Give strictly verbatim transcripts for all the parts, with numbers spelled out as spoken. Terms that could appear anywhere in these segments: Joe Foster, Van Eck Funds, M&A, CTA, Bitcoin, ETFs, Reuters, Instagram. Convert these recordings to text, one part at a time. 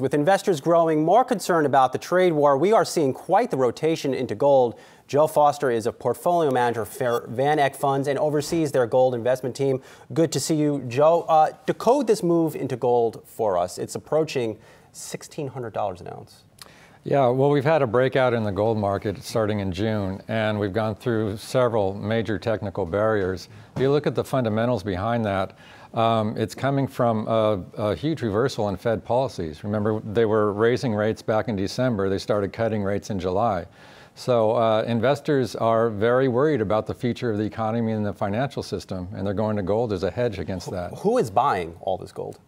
With investors growing more concerned about the trade war, we are seeing quite the rotation into gold. Joe Foster is a portfolio manager for Van Eck Funds and oversees their gold investment team. Good to see you, Joe. Uh, decode this move into gold for us. It's approaching sixteen hundred dollars an ounce. Yeah, well, we've had a breakout in the gold market starting in June, and we've gone through several major technical barriers. If you look at the fundamentals behind that, um, it's coming from a, a huge reversal in Fed policies. Remember, they were raising rates back in December. They started cutting rates in July. So uh, investors are very worried about the future of the economy and the financial system, and they're going to gold as a hedge against that. Who is buying all this gold?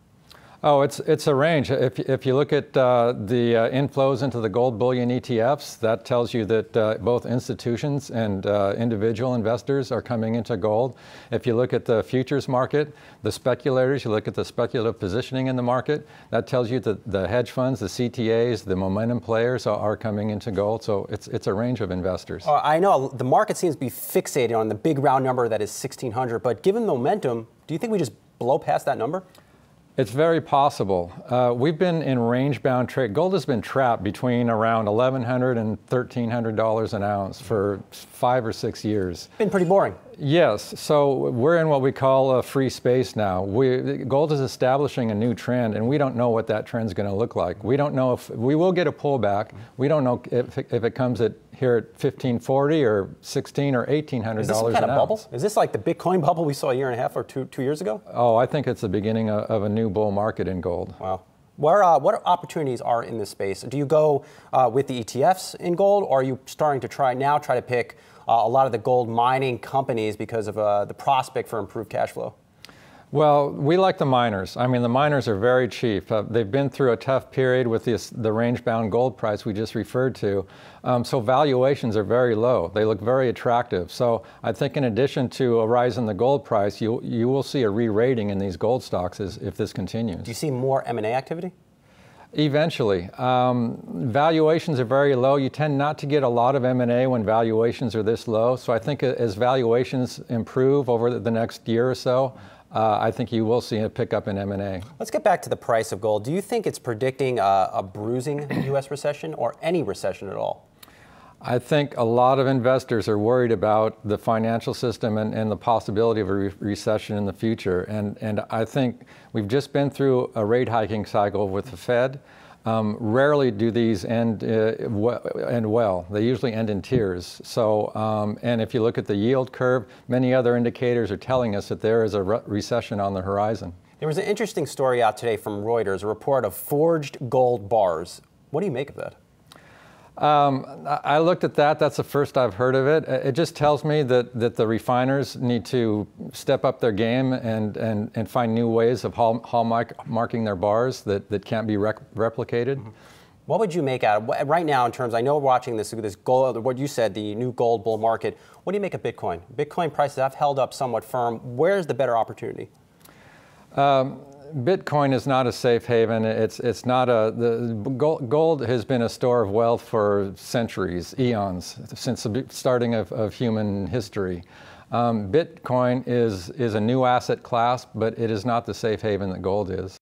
Oh, it's, it's a range. If, if you look at uh, the uh, inflows into the gold bullion E T Fs, that tells you that uh, both institutions and uh, individual investors are coming into gold. If you look at the futures market, the speculators, you look at the speculative positioning in the market, that tells you that the hedge funds, the C T As, the momentum players are, are coming into gold. So it's, it's a range of investors. Uh, I know the market seems to be fixated on the big round number that is sixteen hundred, but given the momentum, do you think we just blow past that number? It's very possible. Uh, we've been in range-bound trade. Gold has been trapped between around eleven hundred and thirteen hundred dollars an ounce for five or six years. Been pretty boring. Yes, so we're in what we call a free space now. We, gold is establishing a new trend, and we don't know what that trend's going to look like. We don't know if we will get a pullback. We don't know if, if it comes at here at fifteen forty or sixteen or eighteen hundred dollars. Is this some kind of bubble? Is this like the Bitcoin bubble we saw a year and a half or two two years ago? Oh, I think it's the beginning of, of a new bull market in gold. Wow. Where, uh, what opportunities are in this space? Do you go uh, with the E T Fs in gold, or are you starting to try now try to pick uh, a lot of the gold mining companies because of uh, the prospect for improved cash flow? Well, we like the miners. I mean, the miners are very cheap. Uh, they've been through a tough period with this, the range-bound gold price we just referred to. Um, so valuations are very low. They look very attractive. So I think in addition to a rise in the gold price, you, you will see a re-rating in these gold stocks as, if this continues. Do you see more M and A activity? Eventually. Um, valuations are very low. You tend not to get a lot of M and A when valuations are this low. So I think as valuations improve over the next year or so, Uh, I think you will see a pickup in M and A. Let's get back to the price of gold. Do you think it's predicting a, a bruising U S recession or any recession at all? I think a lot of investors are worried about the financial system and, and the possibility of a re recession in the future. And, and I think we've just been through a rate hiking cycle with the Fed. Um, rarely do these end, uh, w end well. They usually end in tears. So, um, and if you look at the yield curve, many other indicators are telling us that there is a re recession on the horizon. There was an interesting story out today from Reuters, a report of forged gold bars. What do you make of that? Um, I looked at that. That's the first I've heard of it. It just tells me that, that the refiners need to step up their game and, and, and find new ways of hallmarking their bars that, that can't be rec replicated. What would you make out of, right now in terms, I know watching this, this gold, what you said, the new gold bull market, what do you make of Bitcoin? Bitcoin prices have held up somewhat firm. Where's the better opportunity? Um, Bitcoin is not a safe haven. It's, it's not a, the gold, gold has been a store of wealth for centuries, eons, since the starting of, of human history. Um, Bitcoin is, is a new asset class, but it is not the safe haven that gold is.